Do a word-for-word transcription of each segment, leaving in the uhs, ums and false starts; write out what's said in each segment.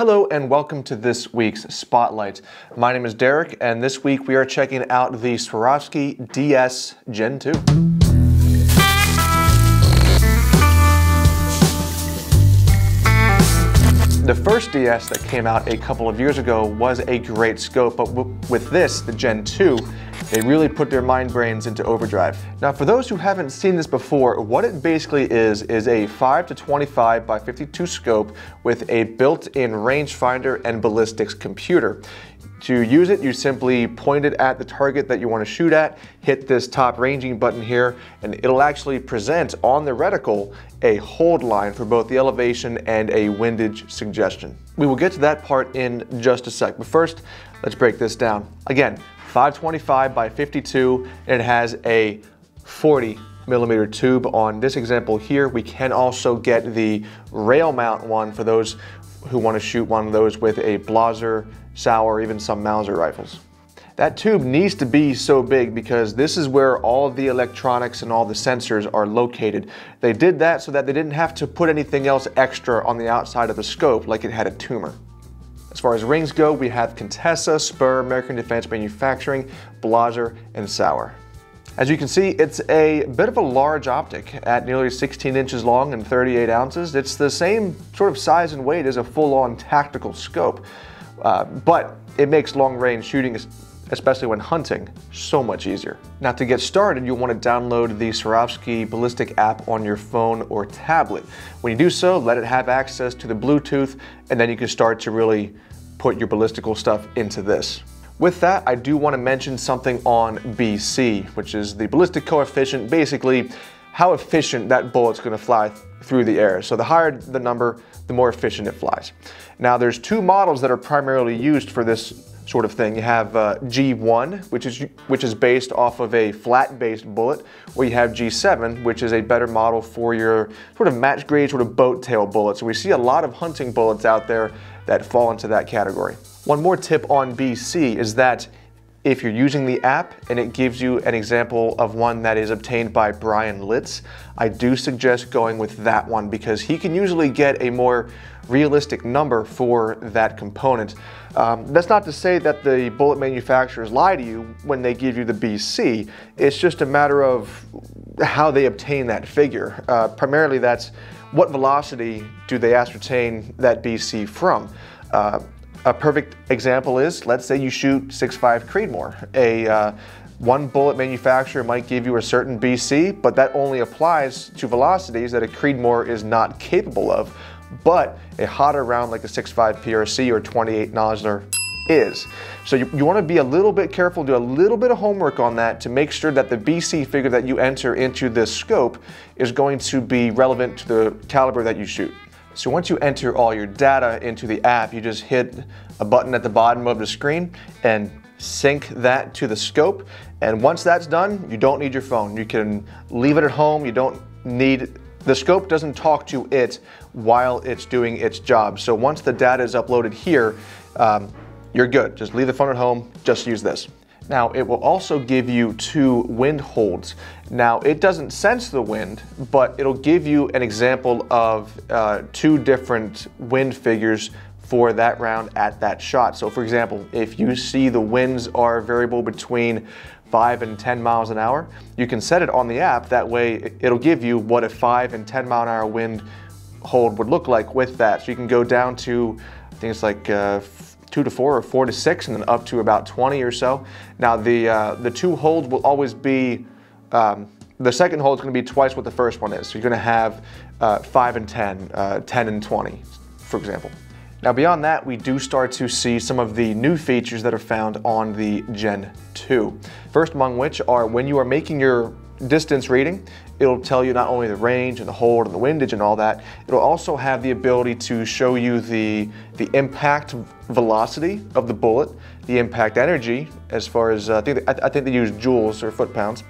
Hello and welcome to this week's Spotlight. My name is Derek and this week we are checking out the Swarovski D S Gen two. The first D S that came out a couple of years ago was a great scope, but with this, the Gen two, they really put their mind brains into overdrive. Now, for those who haven't seen this before, what it basically is is a five to twenty-five by fifty-two scope with a built-in rangefinder and ballistics computer. To use it, you simply point it at the target that you want to shoot at, hit this top ranging button here, and it'll actually present on the reticle a hold line for both the elevation and a windage suggestion. We will get to that part in just a sec, but first, let's break this down. Again, five twenty-five by fifty-two, and it has a forty millimeter tube on this example here. We can also get the rail mount one for those who want to shoot one of those with a Blaser, Sauer, even some Mauser rifles. That tube needs to be so big because this is where all the electronics and all the sensors are located. They did that so that they didn't have to put anything else extra on the outside of the scope like it had a tumor. As far as rings go, we have Contessa, Spur, American Defense Manufacturing, Blaser, and Sauer. As you can see, it's a bit of a large optic at nearly sixteen inches long and thirty-eight ounces. It's the same sort of size and weight as a full-on tactical scope, uh, but it makes long-range shooting, especially when hunting, so much easier. Now, to get started, you'll want to download the Swarovski ballistic app on your phone or tablet. When you do so, let it have access to the Bluetooth, and then you can start to really put your ballistical stuff into this. With that, I do want to mention something on B C, which is the ballistic coefficient, basically how efficient that bullet's going to fly through the air. So the higher the number, the more efficient it flies. Now, there's two models that are primarily used for this sort of thing. You have uh, G one, which is, which is based off of a flat-based bullet, or you have G seven, which is a better model for your sort of match-grade sort of boat-tail bullets. So we see a lot of hunting bullets out there that fall into that category. One more tip on B C is that if you're using the app and it gives you an example of one that is obtained by Brian Litz, I do suggest going with that one because he can usually get a more realistic number for that component. Um, that's not to say that the bullet manufacturers lie to you when they give you the B C. It's just a matter of how they obtain that figure. Uh, primarily that's what velocity do they ascertain that B C from. Uh, A perfect example is, let's say you shoot six five Creedmoor. A uh, one bullet manufacturer might give you a certain B C, but that only applies to velocities that a Creedmoor is not capable of. But a hotter round like a six five P R C or twenty-eight Nosler is. So you, you want to be a little bit careful, do a little bit of homework on that to make sure that the B C figure that you enter into this scope is going to be relevant to the caliber that you shoot. So once you enter all your data into the app, you just hit a button at the bottom of the screen and sync that to the scope. And once that's done, you don't need your phone. You can leave it at home. You don't need, the scope doesn't talk to it while it's doing its job. So once the data is uploaded here, um, you're good. Just leave the phone at home, just use this. Now, it will also give you two wind holds. Now, it doesn't sense the wind, but it'll give you an example of uh, two different wind figures for that round at that shot. So for example, if you see the winds are variable between five and ten miles an hour, you can set it on the app. That way it'll give you what a five and ten mile an hour wind hold would look like with that. So you can go down to, I think it's like uh, two to four or four to six, and then up to about twenty or so. Now the uh, the two holds will always be, um, the second hold is gonna be twice what the first one is. So you're gonna have uh, five and ten, uh, ten and twenty, for example. Now beyond that, we do start to see some of the new features that are found on the Gen two. First among which are when you are making your distance reading, it'll tell you not only the range and the hold and the windage and all that, it'll also have the ability to show you the, the impact velocity of the bullet, the impact energy, as far as, uh, I, think, I think they use joules or foot-pounds,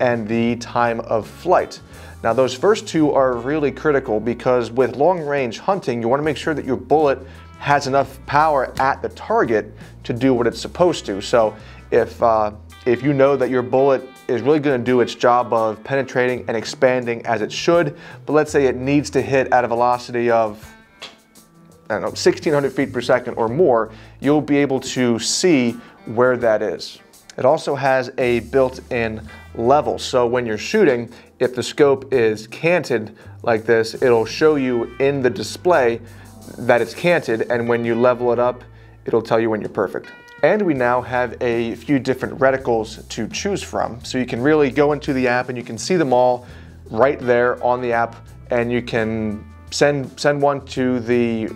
and the time of flight. Now those first two are really critical because with long-range hunting, you want to make sure that your bullet has enough power at the target to do what it's supposed to. So if, uh, if you know that your bullet is really going to do its job of penetrating and expanding as it should, but let's say it needs to hit at a velocity of I don't know, sixteen hundred feet per second or more, you'll be able to see where that is. It also has a built-in level. So when you're shooting, if the scope is canted like this, it'll show you in the display that it's canted, and when you level it up, it'll tell you when you're perfect. And we now have a few different reticles to choose from. So you can really go into the app and you can see them all right there on the app, and you can send, send one to the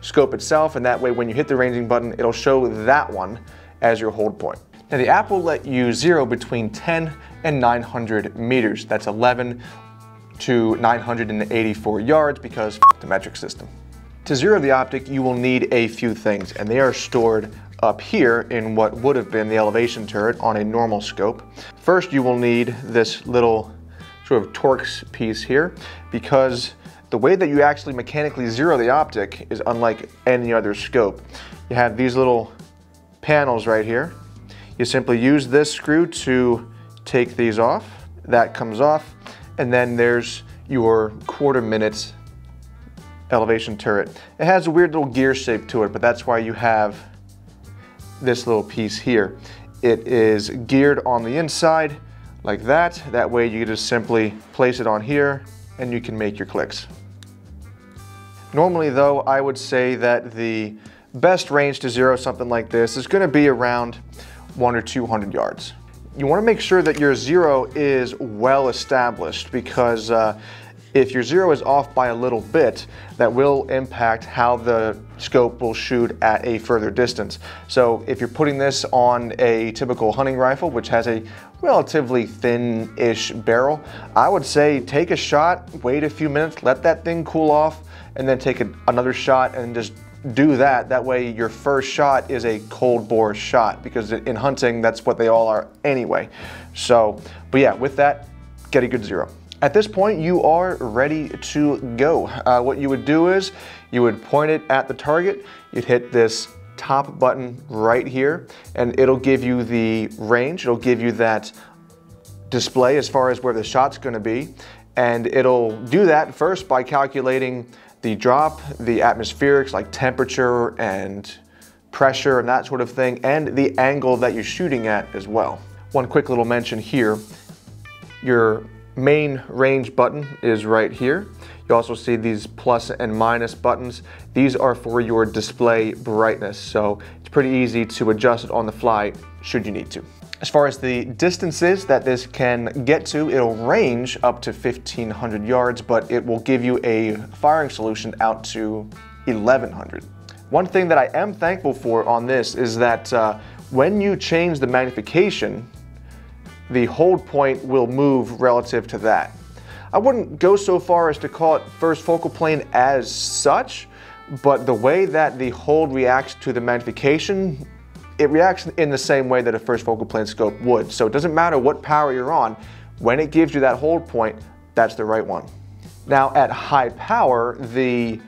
scope itself, and that way when you hit the ranging button, it'll show that one as your hold point. Now the app will let you zero between ten and nine hundred meters. That's eleven to nine hundred eighty-four yards because f the metric system. To zero the optic, you will need a few things, and they are stored up here in what would have been the elevation turret on a normal scope. First, you will need this little sort of Torx piece here, because the way that you actually mechanically zero the optic is unlike any other scope. You have these little panels right here. You simply use this screw to take these off. That comes off, and then there's your quarter minute elevation turret. It has a weird little gear shape to it, but that's why you have this little piece here. It is geared on the inside like that. That way you just simply place it on here and you can make your clicks. Normally though, I would say that the best range to zero something like this is gonna be around one or two hundred yards. You wanna make sure that your zero is well established, because uh, if your zero is off by a little bit, that will impact how the scope will shoot at a further distance. So if you're putting this on a typical hunting rifle, which has a relatively thin-ish barrel, I would say take a shot, wait a few minutes, let that thing cool off, and then take a, another shot and just do that. That way your first shot is a cold bore shot, because in hunting, that's what they all are anyway. So, but yeah, with that, get a good zero. At this point, you are ready to go. Uh, what you would do is you would point it at the target, you'd hit this top button right here, and it'll give you the range, it'll give you that display as far as where the shot's gonna be, and it'll do that first by calculating the drop, the atmospherics like temperature and pressure and that sort of thing, and the angle that you're shooting at as well. One quick little mention here, your main range button is right here. You also see these plus and minus buttons. These are for your display brightness, so it's pretty easy to adjust it on the fly should you need to. As far as the distances that this can get to, it'll range up to fifteen hundred yards, but it will give you a firing solution out to eleven hundred. One thing that I am thankful for on this is that uh, when you change the magnification, the hold point will move relative to that. I wouldn't go so far as to call it first focal plane as such, but the way that the hold reacts to the magnification, it reacts in the same way that a first focal plane scope would. So it doesn't matter what power you're on, when it gives you that hold point, that's the right one. Now at high power, the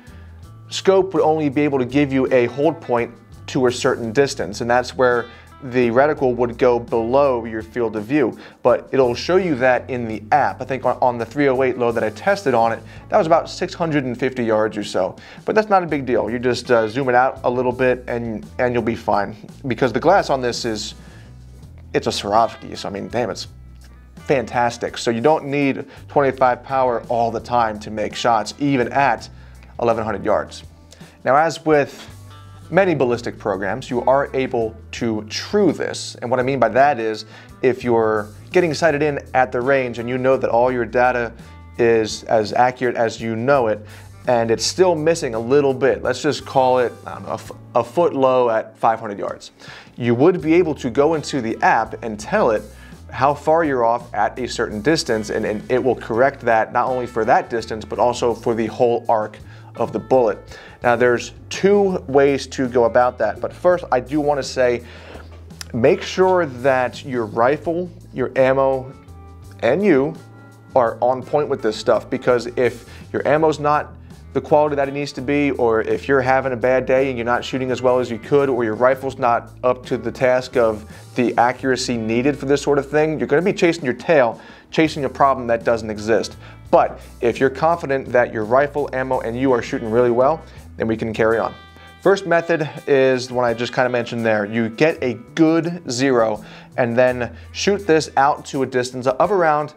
scope would only be able to give you a hold point to a certain distance, and that's where the reticle would go below your field of view, but it'll show you that in the app. I think on, on the three oh eight load that I tested on it, that was about six hundred fifty yards or so, but that's not a big deal. You just uh, zoom it out a little bit and, and you'll be fine, because the glass on this is, it's a Swarovski, so I mean, damn, it's fantastic. So you don't need twenty-five power all the time to make shots, even at eleven hundred yards. Now as with many ballistic programs, you are able to true this. And what I mean by that is, if you're getting sighted in at the range and you know that all your data is as accurate as you know it, and it's still missing a little bit, let's just call it, I don't know, a, a foot low at five hundred yards, you would be able to go into the app and tell it how far you're off at a certain distance, and, and it will correct that not only for that distance, but also for the whole arc of the bullet. Now there's two ways to go about that, but first I do want to say, make sure that your rifle, your ammo, and you are on point with this stuff, because if your ammo's not the quality that it needs to be, or if you're having a bad day and you're not shooting as well as you could, or your rifle's not up to the task of the accuracy needed for this sort of thing, you're gonna be chasing your tail, chasing a problem that doesn't exist. But if you're confident that your rifle, ammo, and you are shooting really well, and we can carry on. First method is the one I just kind of mentioned there. You get a good zero and then shoot this out to a distance of around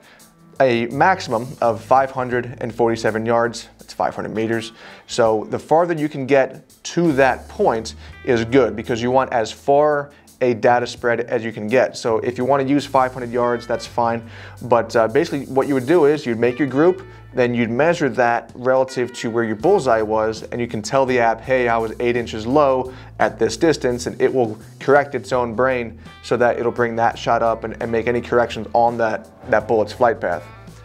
a maximum of five hundred forty-seven yards. That's five hundred meters. So the farther you can get to that point is good, because you want as far a data spread as you can get. So if you want to use five hundred yards, that's fine. But uh, basically what you would do is you'd make your group, then you'd measure that relative to where your bullseye was, and you can tell the app, hey, I was eight inches low at this distance, and it will correct its own brain so that it'll bring that shot up and, and make any corrections on that, that bullet's flight path.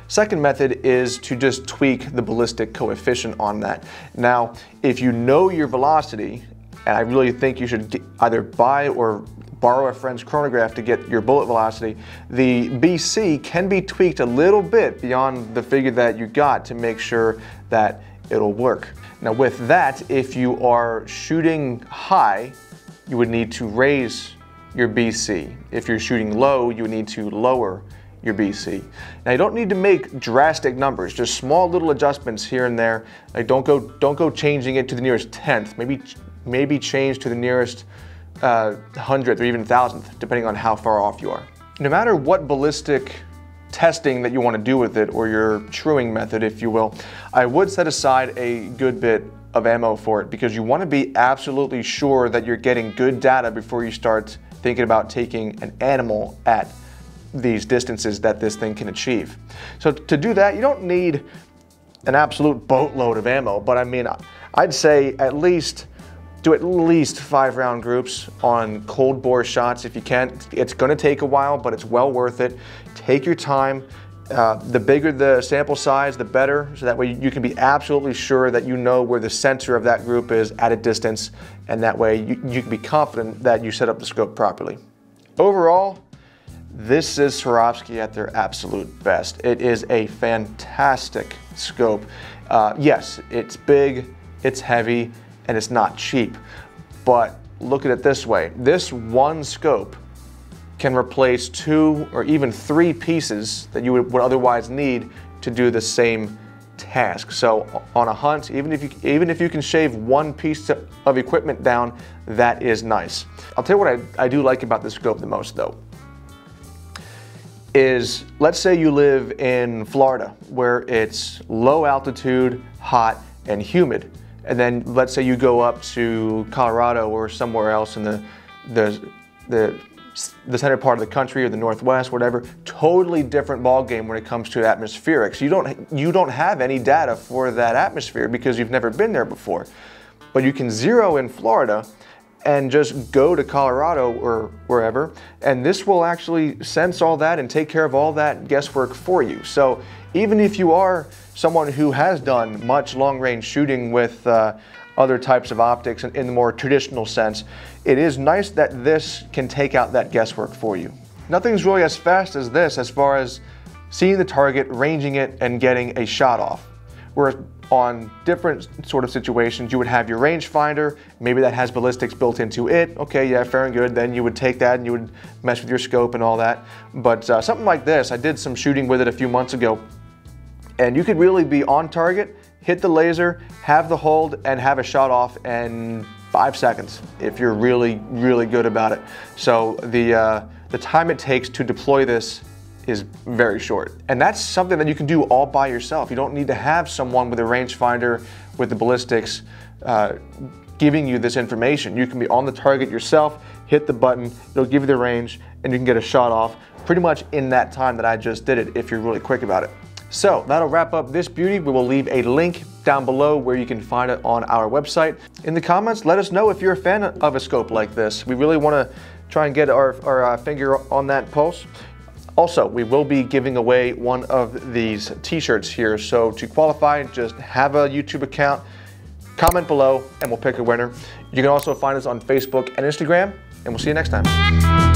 Second method is to just tweak the ballistic coefficient on that. Now, if you know your velocity, and I really think you should get, either buy or borrow a friend's chronograph to get your bullet velocity, the B C can be tweaked a little bit beyond the figure that you got to make sure that it'll work. Now with that, if you are shooting high, you would need to raise your B C. If you're shooting low, you would need to lower your B C. Now you don't need to make drastic numbers, just small little adjustments here and there. Like don't go, don't go changing it to the nearest tenth, maybe, maybe change to the nearest Uh, hundredth or even thousandth, depending on how far off you are. No matter what ballistic testing that you want to do with it, or your truing method, if you will, I would set aside a good bit of ammo for it, because you want to be absolutely sure that you're getting good data before you start thinking about taking an animal at these distances that this thing can achieve. So to do that, you don't need an absolute boatload of ammo, but I mean, I'd say at least do at least five round groups on cold bore shots if you can. It's gonna take a while, but it's well worth it. Take your time. Uh, the bigger the sample size, the better. So that way you can be absolutely sure that you know where the center of that group is at a distance. And that way you, you can be confident that you set up the scope properly. Overall, this is Swarovski at their absolute best. It is a fantastic scope. Uh, yes, it's big, it's heavy, and it's not cheap, but look at it this way. This one scope can replace two or even three pieces that you would otherwise need to do the same task. So on a hunt, even if you, even if you can shave one piece of equipment down, that is nice. I'll tell you what I, I do like about this scope the most though, is let's say you live in Florida where it's low altitude, hot, and humid. And then let's say you go up to Colorado or somewhere else in the, the, the, the center part of the country or the Northwest, whatever, totally different ball game when it comes to atmospherics. You don't, you don't have any data for that atmosphere because you've never been there before. But you can zero in Florida and just go to Colorado or wherever, and this will actually sense all that and take care of all that guesswork for you. So even if you are someone who has done much long-range shooting with uh, other types of optics in, in the more traditional sense, it is nice that this can take out that guesswork for you. Nothing's really as fast as this as far as seeing the target, ranging it, and getting a shot off. Whereas on different sort of situations, you would have your rangefinder, maybe that has ballistics built into it. Okay, yeah, fair and good. Then you would take that and you would mess with your scope and all that. But uh, something like this, I did some shooting with it a few months ago, and you could really be on target, hit the laser, have the hold, and have a shot off in five seconds if you're really, really good about it. So the, uh, the time it takes to deploy this is very short. And that's something that you can do all by yourself. You don't need to have someone with a rangefinder, with the ballistics, uh, giving you this information. You can be on the target yourself, hit the button, it'll give you the range, and you can get a shot off pretty much in that time that I just did it if you're really quick about it. So that'll wrap up this beauty. We will leave a link down below where you can find it on our website. In the comments, let us know if you're a fan of a scope like this. We really wanna try and get our, our uh, finger on that pulse. Also, we will be giving away one of these t-shirts here. So to qualify, just have a YouTube account, comment below, and we'll pick a winner. You can also find us on Facebook and Instagram, and we'll see you next time.